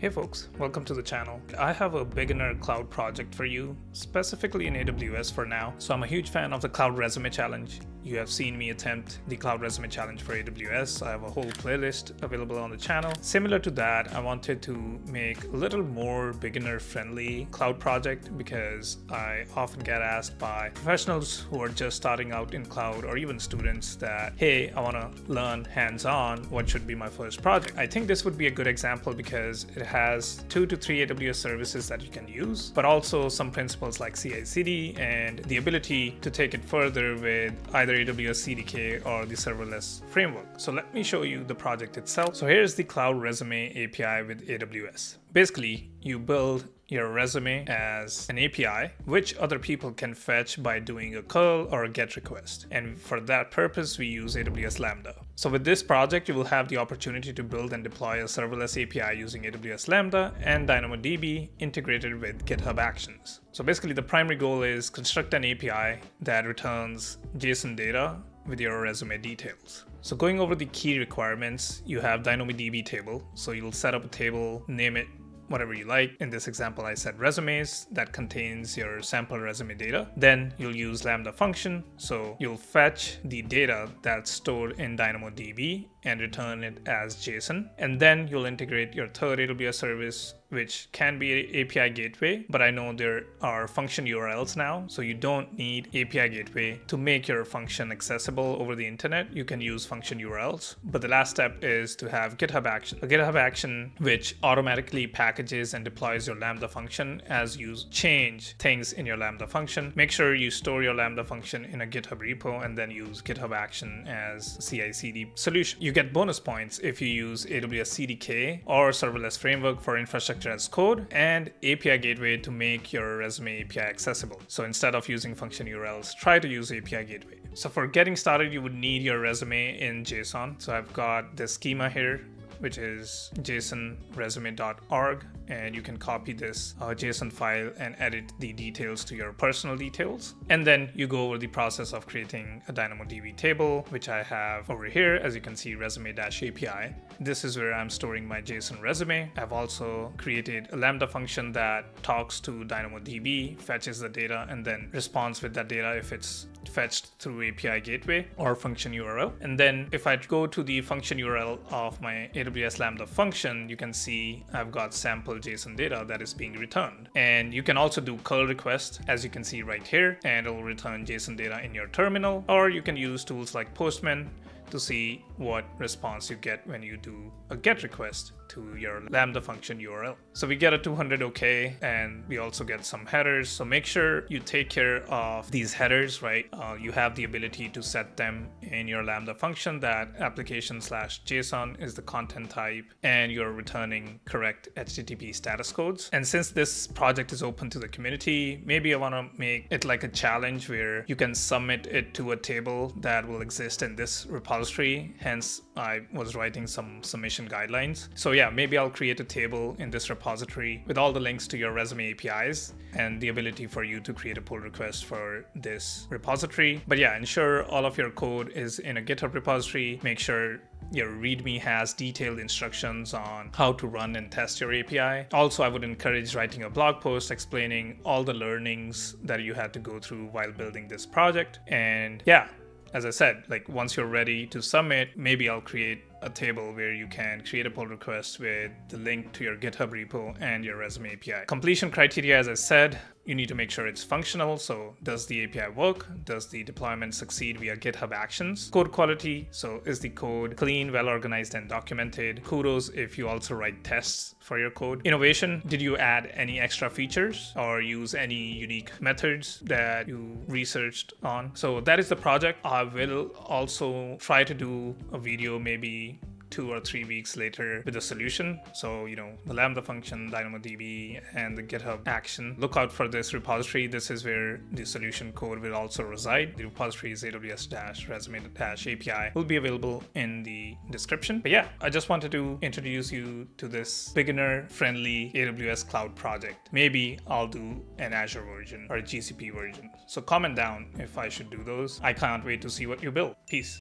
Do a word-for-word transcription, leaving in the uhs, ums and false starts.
Hey folks, welcome to the channel. I have a beginner cloud project for you, specifically in A W S for now. So I'm a huge fan of the Cloud Resume Challenge. You have seen me attempt the Cloud Resume Challenge for A W S. I have a whole playlist available on the channel. Similar to that, I wanted to make a little more beginner-friendly cloud project because I often get asked by professionals who are just starting out in cloud or even students that, hey, I want to learn hands-on. What should be my first project? I think this would be a good example because it has two to three A W S services that you can use, but also some principles like C I C D and the ability to take it further with either A W S C D K or the serverless framework. So let me show you the project itself. So here's the Cloud Resume A P I with A W S. Basically, you build your resume as an A P I, which other people can fetch by doing a curl or a GET request. And for that purpose, we use A W S Lambda. So with this project, you will have the opportunity to build and deploy a serverless A P I using A W S Lambda and DynamoDB integrated with GitHub Actions. So basically the primary goal is construct an A P I that returns JSON data with your resume details. So going over the key requirements, you have DynamoDB table. So you'll set up a table, name it whatever you like. In this example, I said resumes, that contains your sample resume data. Then you'll use Lambda function. So you'll fetch the data that's stored in DynamoDB and return it as JSON. And then you'll integrate your third A W S service, which can be A P I Gateway, but I know there are function U R Ls now, so you don't need A P I Gateway to make your function accessible over the internet. You can use function U R Ls, but the last step is to have GitHub Action. A GitHub Action which automatically packages and deploys your Lambda function as you change things in your Lambda function. Make sure you store your Lambda function in a GitHub repo and then use GitHub Action as C I C D solution. You get bonus points if you use A W S C D K or serverless framework for infrastructure as code and A P I Gateway to make your resume A P I accessible. So instead of using function U R Ls, try to use A P I Gateway. So for getting started, you would need your resume in JSON. So I've got the schema here, which is json resume dot org, and you can copy this uh, JSON file and edit the details to your personal details. And then you go over the process of creating a DynamoDB table, which I have over here, as you can see, resume A P I. This is where I'm storing my JSON resume. I've also created a Lambda function that talks to DynamoDB, fetches the data, and then responds with that data if it's fetched through A P I Gateway or function U R L. And then if I go to the function U R L of my A W S Lambda function, you can see I've got sample JSON data that is being returned. And you can also do curl request, as you can see right here, and it'll return JSON data in your terminal, or you can use tools like Postman to see what response you get when you do a GET request to your Lambda function U R L. So we get a two hundred OK, and we also get some headers. So make sure you take care of these headers, right? Uh, you have the ability to set them in your Lambda function that application slash JSON is the content type, and you're returning correct H T T P status codes. And since this project is open to the community, maybe I want to make it like a challenge where you can submit it to a table that will exist in this repository. Hence, I was writing some submission guidelines. So yeah, Yeah, maybe I'll create a table in this repository with all the links to your resume A P Is and the ability for you to create a pull request for this repository. But yeah, ensure all of your code is in a GitHub repository. Make sure your README has detailed instructions on how to run and test your A P I. Also, I would encourage writing a blog post explaining all the learnings that you had to go through while building this project. And yeah, as I said, like once you're ready to submit, maybe I'll create a table where you can create a pull request with the link to your GitHub repo and your resume A P I. Completion criteria, as I said, you need to make sure it's functional. So does the A P I work? Does the deployment succeed via GitHub Actions? Code quality. So is the code clean, well organized, and documented? Kudos if you also write tests for your code. Innovation. Did you add any extra features or use any unique methods that you researched on? So that is the project. I will also try to do a video maybe two or three weeks later with a solution. So, you know, the Lambda function, DynamoDB, and the GitHub Action. Look out for this repository. This is where the solution code will also reside. The repository is A W S resume A P I. Will be available in the description. But yeah, I just wanted to introduce you to this beginner-friendly A W S cloud project. Maybe I'll do an Azure version or a G C P version. So comment down if I should do those. I can't wait to see what you build. Peace.